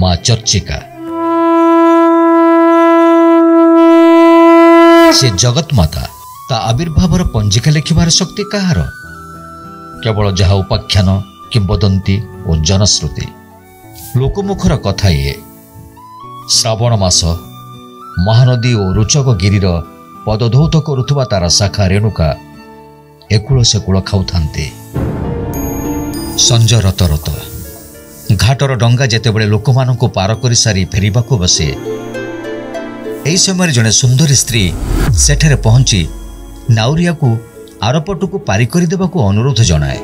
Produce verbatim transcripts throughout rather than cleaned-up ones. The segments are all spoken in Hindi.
माँ चर्चिका से जगत माता ता आविर्भावर पंजिका लिखिबार शक्ति कहार? केवल जहा उपाख्यान किंवदंती और जनश्रुति लोकमुखर कथा ये श्रावण मास महानदी और रोचकगिरी पदधौत करुवा तार शाखा रेणुका एकूल सेकूल खाऊंते संज रत रत घाटर डंगा जेते बड़े लोक मान पार कर सारी फेरिबा को बसे यही समय जड़े सुंदर स्त्री सेठे पहुंची नाउरिया को आरपट को पारिकदेवा को अनुरोध जनाए।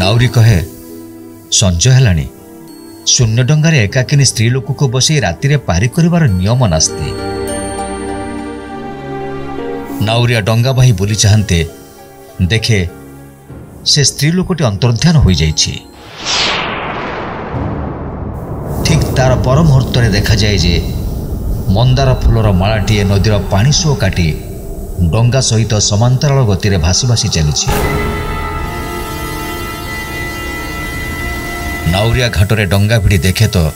नाउरी कहे संजय है शून्य डंगार एकाकिनी स्त्रीलोक को बस रातिर पारि कर नियम नास्ती। नाउरिया डंगा बाही बोली चाहते देखे से स्त्रीलोकटी अंतर्ध्यान हो जा तार पर मुहूर्त देखा जाए जे मंदार फूलर मालाटीए नदीर पानी सुओ काटी डंगा सहित समांतराल गति रे भासी भासी चली। नाउरिया घाटरे डंगा भिड़ी देखे तो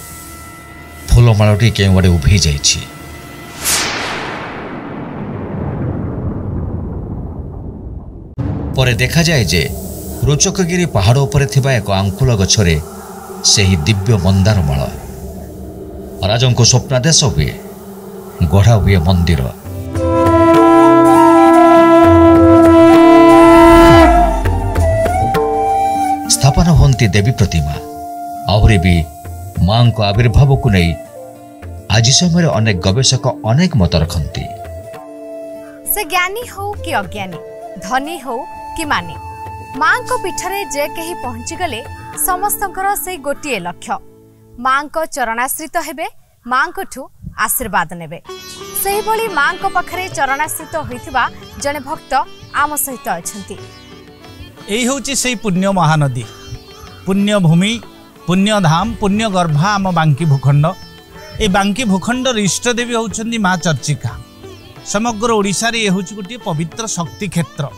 फूलमालाटी के बड़े उभे जा। परे देखा जाए जे रोचकगिरी पहाड़ उपरे थिबा एक आंकुल गछरे सेही दिव्य मंदार माला राजों को स्वप्नादेश हुए गढ़ा हुए मंदिर स्थापना हंती देवी प्रतिमा आहरी भी माँ को आविर्भाव को नहीं आज समय अनेक गवेषक अनेक मत रखती। से ज्ञानी हो कि अज्ञानी धनी हो कि माने माँ को पीठरे जे कहीं पहुंची गले समस्तंकर से गोटे लक्ष्य माँ को चरणाश्रित हेबे माँ को आशीर्वाद नेबे। सेही माँ को पाखरे चरणाश्रित होइथिबा जने भक्त आम सहित अछंती। एही होची सेही पुण्य महानदी पुण्य भूमि पुण्य धाम पुण्य गर्भा आम बांकी भूखंड। ए बांकी भूखंड इष्टदेवी होचंदी माँ चर्चिका। समग्र ओडिशा रे होची गोटे पवित्र शक्ति क्षेत्र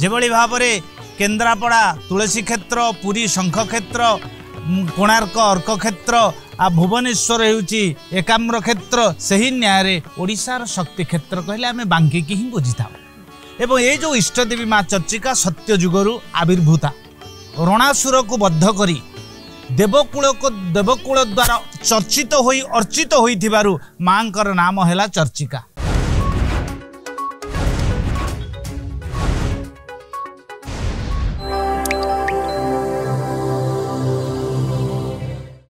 जेभली भाबरे केन्द्रापड़ा तुलसी क्षेत्र पुरी शंख क्षेत्र कोणार्क अर्क क्षेत्र आ भुवनेश्वर होची एकाम्र क्षेत्र से ही न्याय ओडिशार शक्ति क्षेत्र कहले आम बांकी की ही बुझी था। एवं ये जो इष्टदेवी माँ चर्चिका सत्य जुगरु आविर्भूता रणासुर को बद्ध करी देवकूल को देवकूल द्वारा चर्चित होई अर्चित होई थिबारु माँकर नाम हैला चर्चिका।